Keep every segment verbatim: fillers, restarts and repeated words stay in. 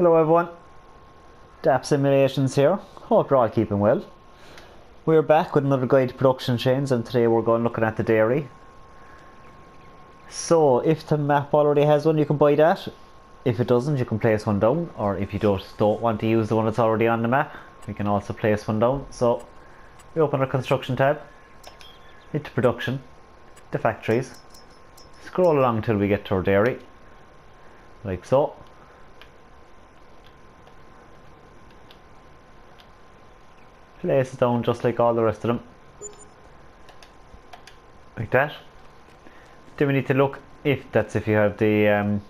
Hello everyone, D A P Simulations here. Hope you're all keeping well. We're back with another guide to production chains, and today we're going looking at the dairy. So if the map already has one, you can buy that. If it doesn't, you can place one down, or if you don't, don't want to use the one that's already on the map, you can also place one down. So we open our construction tab, hit to production, the factories, scroll along till we get to our dairy, like so. Place it down just like all the rest of them, like that. Then we need to look if that's if you have the um,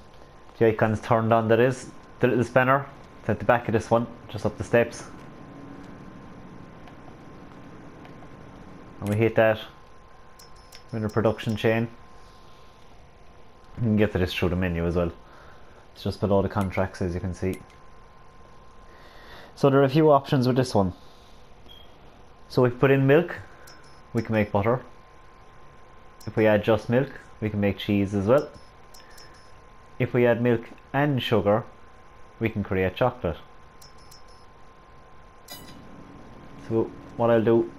the icons turned on. That is the little spanner. It's at the back of this one, just up the steps, and we hit that. We're in a production chain. You can get to this through the menu as well. It's just below the contracts, as you can see. So there are a few options with this one. So if we put in milk, we can make butter. If we add just milk, we can make cheese as well. If we add milk and sugar, we can create chocolate. So what I'll do,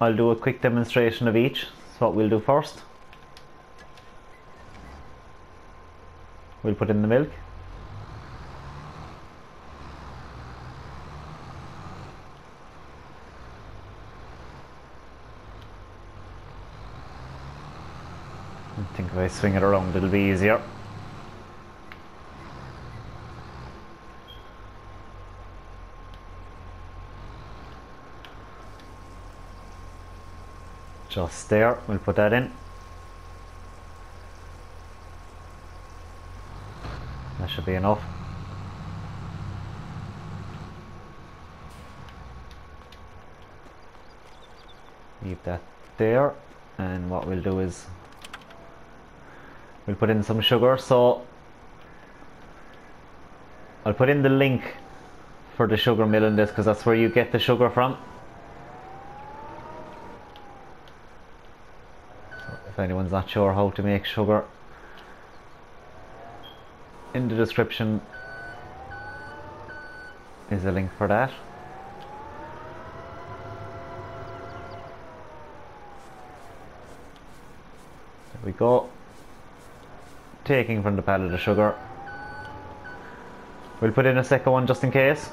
I'll do a quick demonstration of each. That's what we'll do first. We'll put in the milk. I think if I swing it around, it'll be easier. Just there, we'll put that in. That should be enough. Leave that there, and what we'll do is we'll put in some sugar. So I'll put in the link for the sugar mill in this, because that's where you get the sugar from. So if anyone's not sure how to make sugar, in the description is a link for that. There we go. Taking from the pallet of sugar. We'll put in a second one just in case.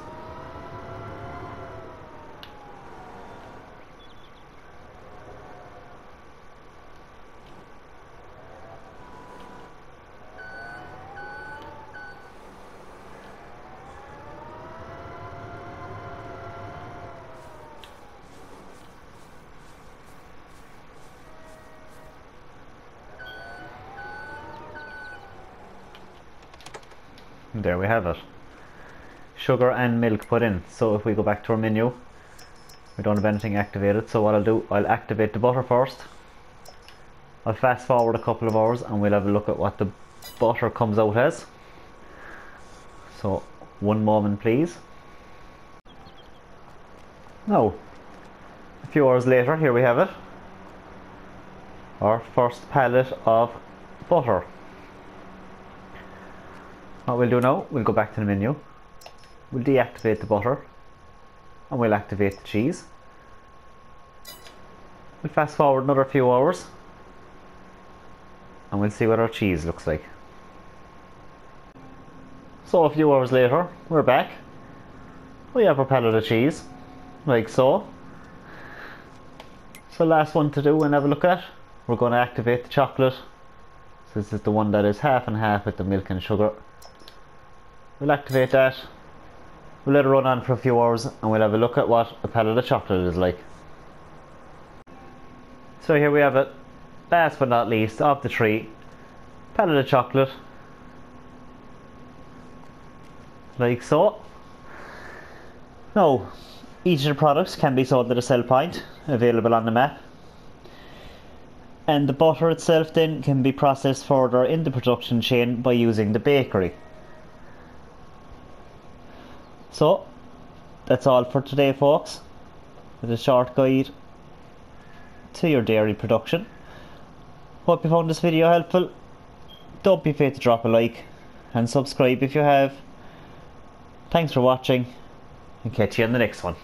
There we have it. Sugar and milk put in. So if we go back to our menu, we don't have anything activated. So what I'll do, I'll activate the butter first. I'll fast forward a couple of hours and we'll have a look at what the butter comes out as. So one moment please. Now, a few hours later, here we have it. Our first pallet of butter. What we'll do now, we'll go back to the menu, we'll deactivate the butter, and we'll activate the cheese. We'll fast forward another few hours, and we'll see what our cheese looks like. So a few hours later, we're back. We have our pallet of cheese, like so. So last one to do and have a look at, we're going to activate the chocolate. So this is the one that is half and half with the milk and sugar. We'll activate that, we'll let it run on for a few hours, and we'll have a look at what a pallet of chocolate is like. So here we have it, last but not least of the three, pallet of chocolate, like so. Now, each of the products can be sold at a sell point, available on the map. And the butter itself then can be processed further in the production chain by using the bakery. So, that's all for today folks, with a short guide to your dairy production. Hope you found this video helpful. Don't be afraid to drop a like, and subscribe if you have. Thanks for watching, and catch you in the next one.